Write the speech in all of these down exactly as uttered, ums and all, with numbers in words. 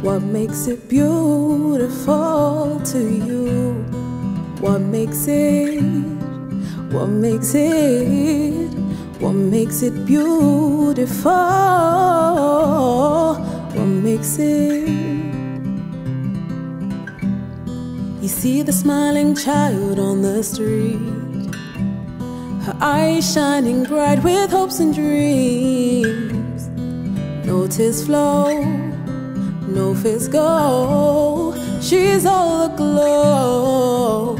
What makes it beautiful to you? What makes it? What makes it? What makes it beautiful? What makes it? You see the smiling child on the street, her eyes shining bright with hopes and dreams. No tears flow, no fears go, she's all aglow.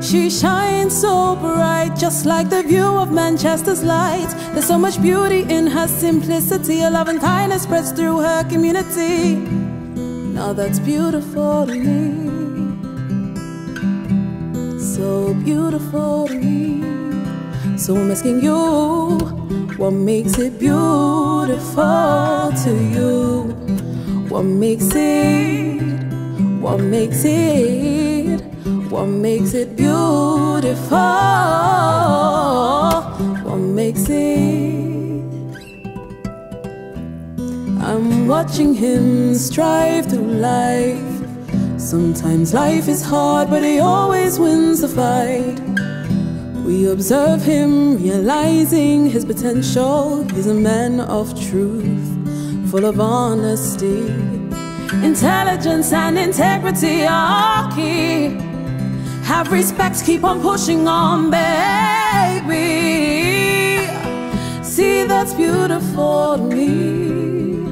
She shines so bright, just like the view of Manchester's lights. There's so much beauty in her simplicity. A love and kindness spreads through her community. Now that's beautiful to me, so beautiful to me. So I'm asking you, what makes it beautiful to you? What makes it? What makes it? What makes it beautiful? What makes it? I'm watching him strive through life. Sometimes life is hard, but he always wins the fight. We observe him realizing his potential. He's a man of truth, full of honesty. Intelligence and integrity are key. Have respect, keep on pushing on, baby. See, that's beautiful to me,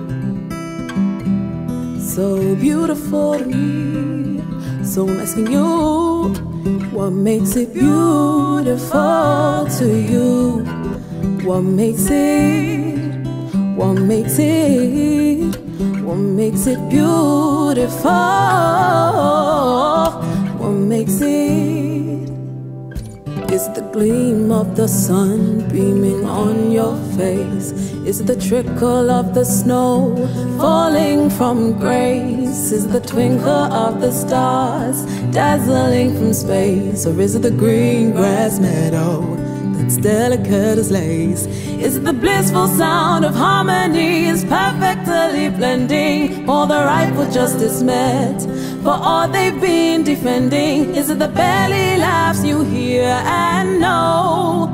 so beautiful to me. So I'm asking you, what makes it beautiful to you? What makes it? What makes it? What makes it beautiful? What makes it? Is the gleam of the sun beaming on your face? Is the trickle of the snow falling from grace? Is the twinkle of the stars dazzling from space? Or is it the green grass meadow that's delicate as lace? Is it the blissful sound of harmonies perfectly blending? Or the rightful justice met for all they've been defending? Is it the belly laughs you hear and know?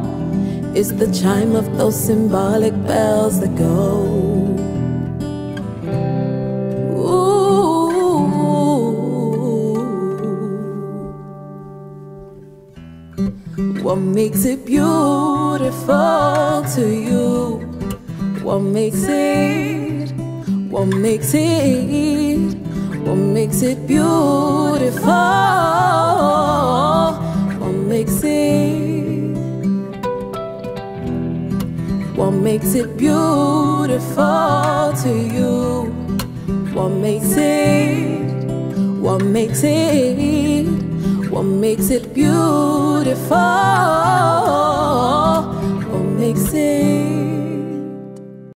Is it the chime of those symbolic bells that go? Ooh. What makes it beautiful to you? What makes it? What makes it? What makes it beautiful? What makes it? What makes it beautiful to you? What makes it? What makes it? What makes it beautiful? What makes it?